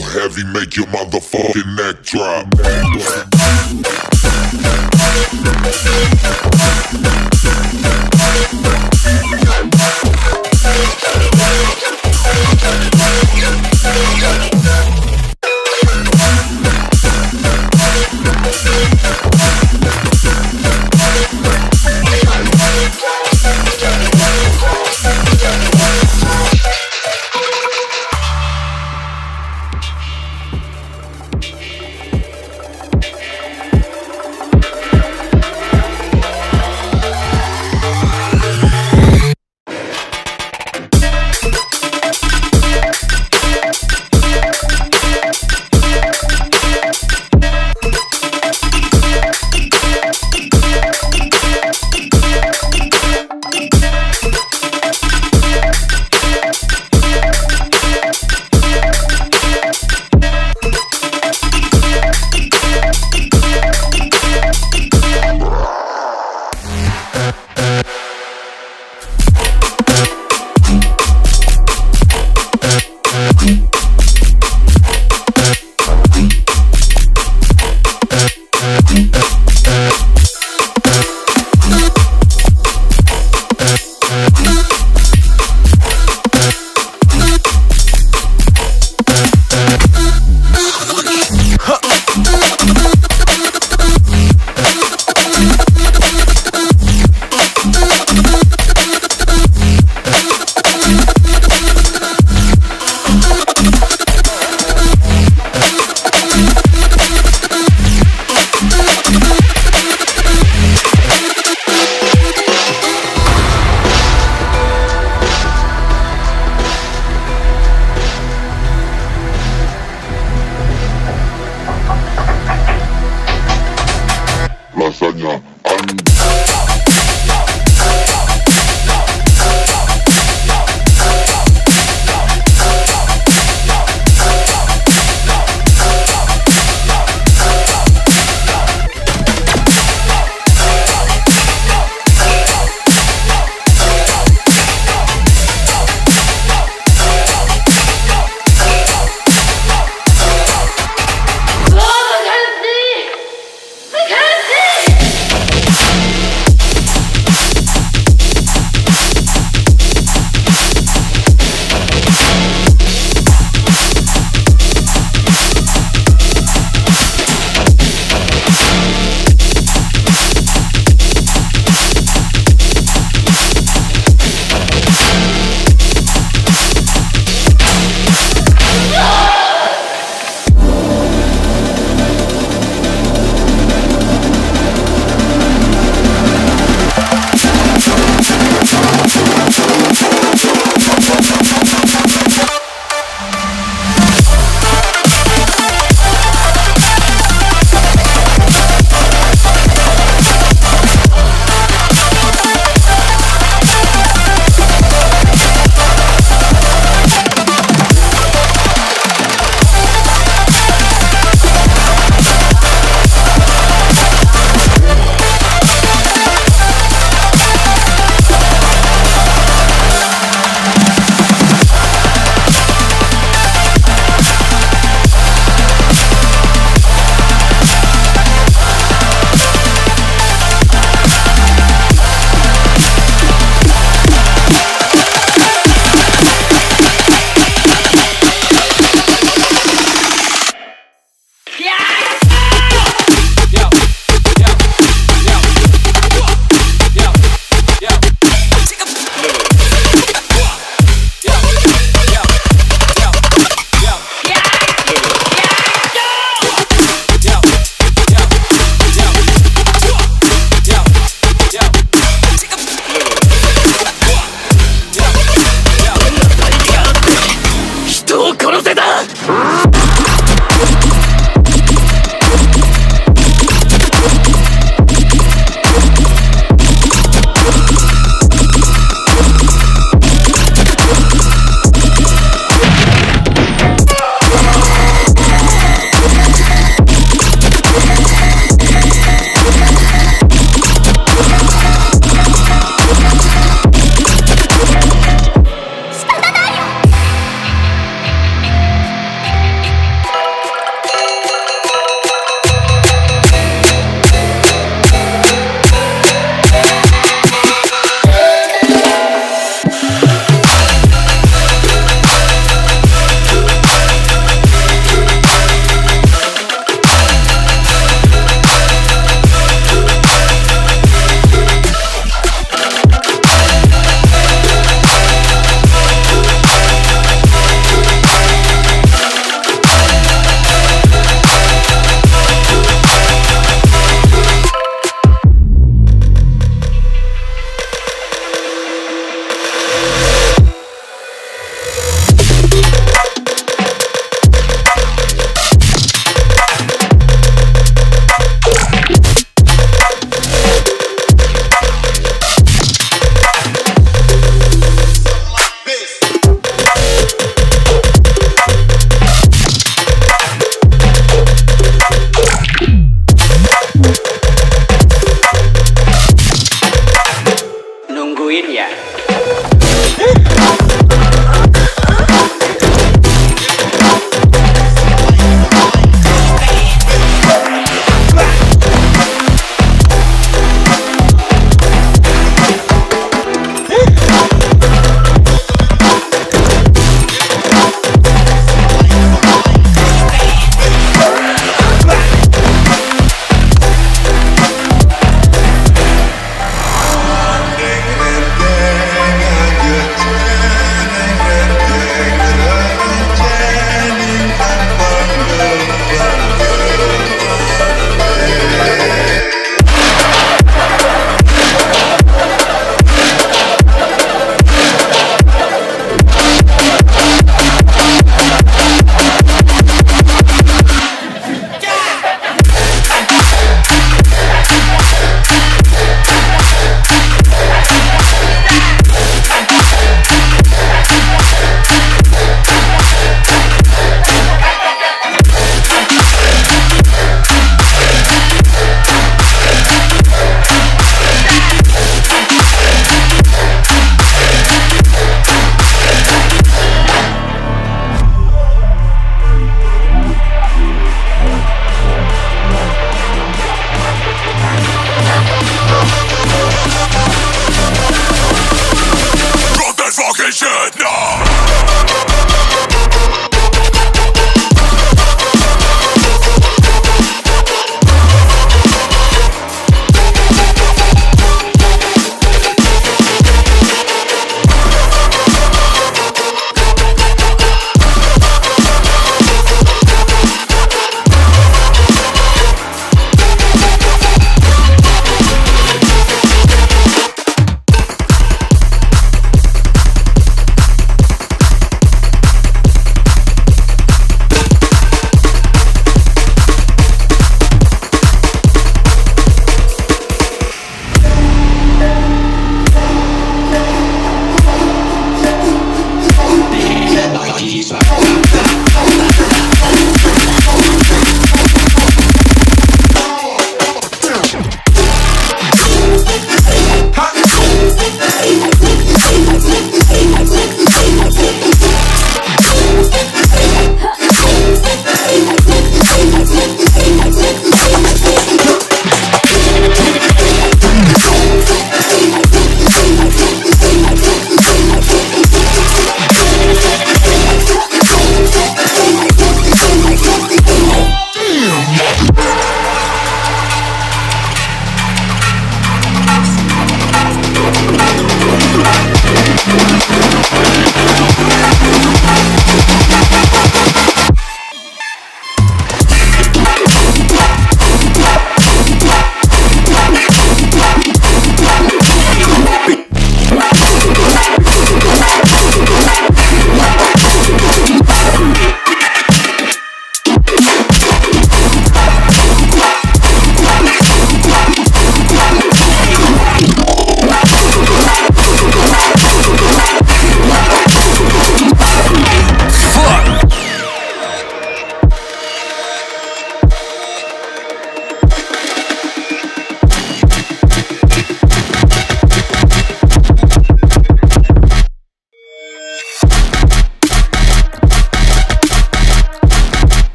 so heavy, make your motherfucking neck drop.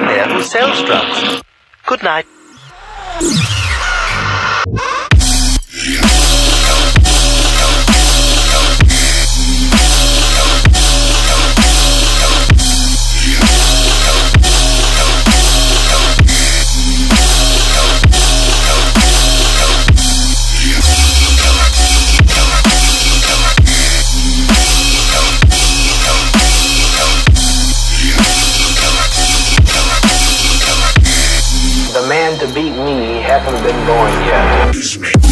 guy there who sells drugs. Good night. The man to beat me hasn't been born yet.